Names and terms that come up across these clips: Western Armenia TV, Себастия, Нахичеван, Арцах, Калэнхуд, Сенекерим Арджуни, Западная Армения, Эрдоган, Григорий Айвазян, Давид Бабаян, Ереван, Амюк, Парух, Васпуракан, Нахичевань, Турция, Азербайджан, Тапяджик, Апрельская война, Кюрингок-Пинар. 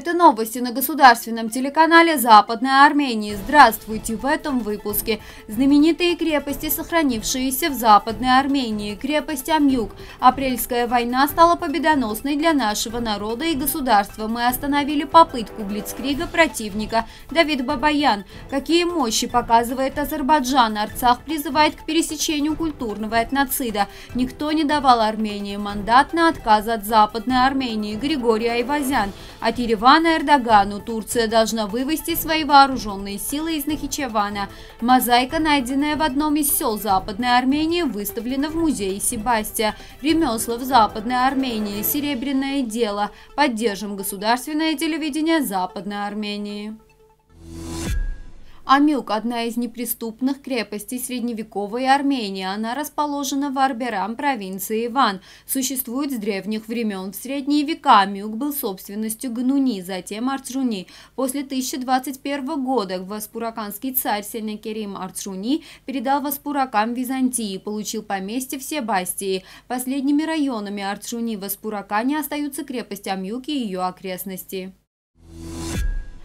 Это новости на государственном телеканале Западной Армении. Здравствуйте! В этом выпуске. Знаменитые крепости, сохранившиеся в Западной Армении. Крепость Амюк. Апрельская война стала победоносной для нашего народа и государства. Мы остановили попытку блицкрига противника. Давид Бабаян. Какие мощи показывает Азербайджан? Арцах призывает к пересечению культурного этноцида. Никто не давал Армении мандат на отказ от Западной Армении. Григорий Айвазян. От Еревана Эрдогану. Турция должна вывести свои вооруженные силы из Нахичевана. Мозаика, найденная в одном из сел Западной Армении, выставлена в музее Себастия. Ремесла в Западной Армении. Серебряное дело. Поддержим государственное телевидение Западной Армении. Амюк – одна из неприступных крепостей средневековой Армении. Она расположена в Арберам, провинции Иван. Существует с древних времен. В средние века Амюк был собственностью Гануни, затем Арджуни. После 1021 года васпураканский царь Сенекерим Арджуни передал васпуракам Византии и получил поместье в Себастии. Последними районами Арджуни в Васпуракане остаются крепость Амюк и ее окрестности.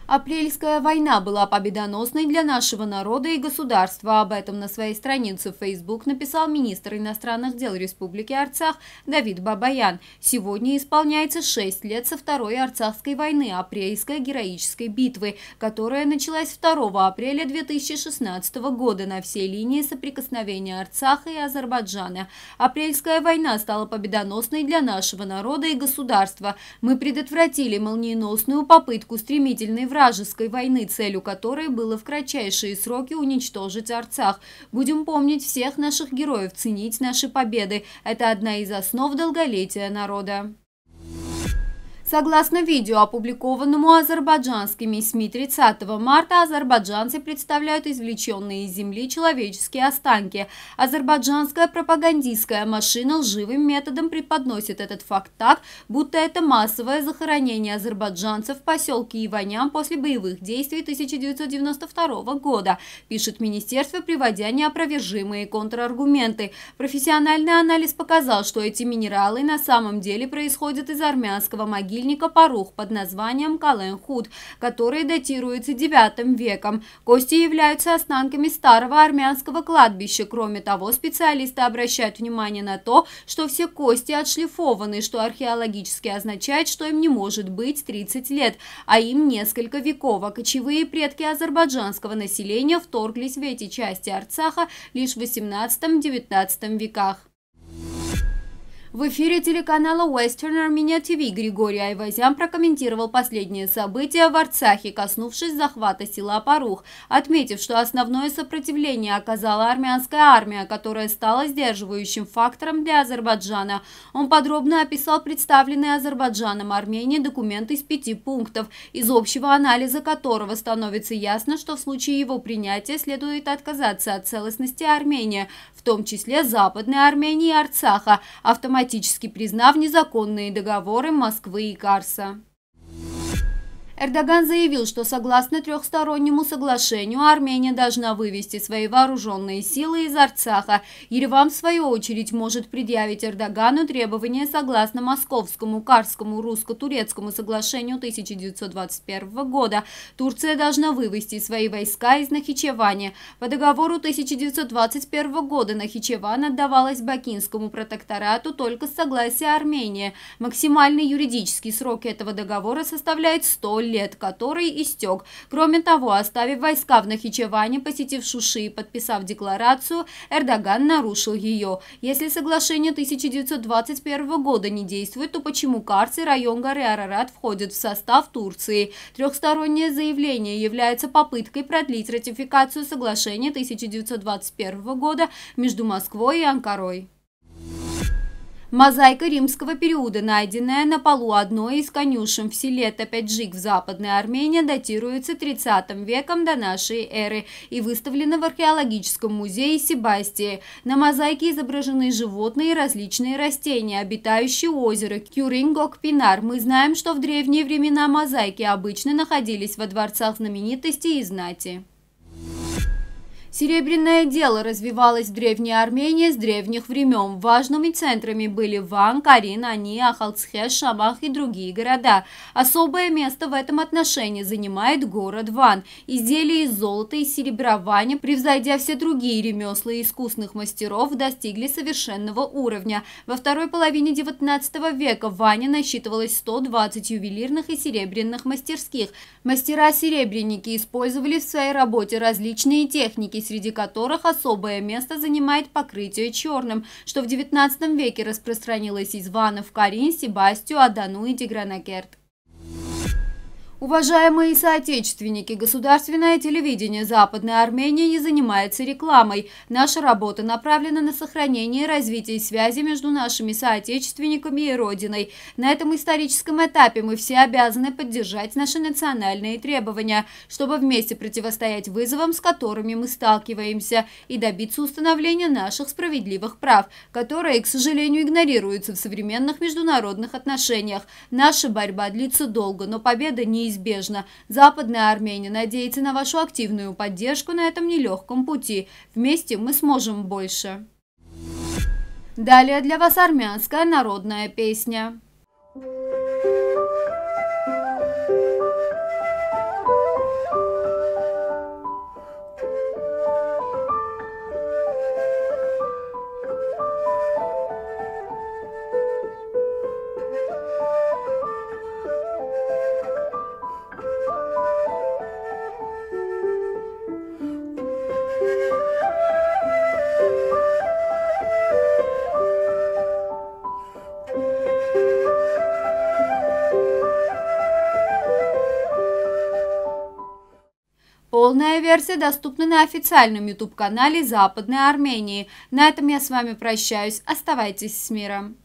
Апрельская война была победоносной для нашего народа и государства. Об этом на своей странице в Facebook написал министр иностранных дел Республики Арцах Давид Бабаян. Сегодня исполняется 6 лет со Второй Арцахской войны, Апрельской героической битвы, которая началась 2 апреля 2016 года на всей линии соприкосновения Арцаха и Азербайджана. Апрельская война стала победоносной для нашего народа и государства. Мы предотвратили молниеносную попытку стремительной вражеской войны, целью которой было в кратчайшие сроки уничтожить Арцах. Будем помнить всех наших героев, ценить наши победы. Это одна из основ долголетия народа. Согласно видео, опубликованному азербайджанскими СМИ 30 марта, азербайджанцы представляют извлеченные из земли человеческие останки. Азербайджанская пропагандистская машина лживым методом преподносит этот факт так, будто это массовое захоронение азербайджанцев в поселке Иванян после боевых действий 1992 года, пишет министерство, приводя неопровержимые контраргументы. Профессиональный анализ показал, что эти минералы на самом деле происходят из армянского могильника Парух под названием Калэнхуд, который датируется IX веком. Кости являются останками старого армянского кладбища. Кроме того, специалисты обращают внимание на то, что все кости отшлифованы, что археологически означает, что им не может быть 30 лет, а им несколько веков. А кочевые предки азербайджанского населения вторглись в эти части Арцаха лишь в XVIII–XIX веках. В эфире телеканала Western Armenia TV Григорий Айвазян прокомментировал последние события в Арцахе, коснувшись захвата села Парух, отметив, что основное сопротивление оказала армянская армия, которая стала сдерживающим фактором для Азербайджана. Он подробно описал представленные Азербайджаном Армении документы из 5 пунктов, из общего анализа которого становится ясно, что в случае его принятия следует отказаться от целостности Армении, в том числе Западной Армении и Арцаха, автоматически признав незаконные договоры Москвы и Карса. Эрдоган заявил, что согласно трехстороннему соглашению Армения должна вывести свои вооруженные силы из Арцаха. Ереван, в свою очередь, может предъявить Эрдогану требования согласно Московскому, Карскому, Русско-турецкому соглашению 1921 года. Турция должна вывести свои войска из Нахичевани. По договору 1921 года Нахичеван отдавалась Бакинскому протекторату только с согласия Армении. Максимальный юридический срок этого договора составляет 100 лет. Который истек. Кроме того, оставив войска в Нахичеване, посетив Шуши и подписав декларацию, Эрдоган нарушил ее. Если соглашение 1921 года не действует, то почему Карс и район горы Арарат входят в состав Турции? Трехстороннее заявление является попыткой продлить ратификацию соглашения 1921 года между Москвой и Анкарой. Мозаика римского периода, найденная на полу одной из конюшен в селе Тапяджик в Западной Армении, датируется XXX веком до нашей эры и выставлена в археологическом музее Себастии. На мозаике изображены животные и различные растения, обитающие у озера Кюрингок-Пинар. Мы знаем, что в древние времена мозаики обычно находились во дворцах знаменитостей и знати. Серебряное дело развивалось в Древней Армении с древних времен. Важными центрами были Ван, Карин, Ани, Ахалцхе, Шамах и другие города. Особое место в этом отношении занимает город Ван. Изделия из золота и серебра Ваня, превзойдя все другие ремесла и искусных мастеров, достигли совершенного уровня. Во второй половине 19 века в Ване насчитывалось 120 ювелирных и серебряных мастерских. Мастера-серебряники использовали в своей работе различные техники, среди которых особое место занимает покрытие черным, что в 19 веке распространилось из Вана в Карин, Себастию, Адану и Дигранакерт. Уважаемые соотечественники, государственное телевидение Западной Армении не занимается рекламой. Наша работа направлена на сохранение и развитие связи между нашими соотечественниками и Родиной. На этом историческом этапе мы все обязаны поддержать наши национальные требования, чтобы вместе противостоять вызовам, с которыми мы сталкиваемся, и добиться установления наших справедливых прав, которые, к сожалению, игнорируются в современных международных отношениях. Наша борьба длится долго, но победа неизбежна. Западная Армения надеется на вашу активную поддержку на этом нелегком пути. Вместе мы сможем больше. Далее для вас армянская народная песня. Полная версия доступна на официальном YouTube-канале Западной Армении. На этом я с вами прощаюсь. Оставайтесь с миром.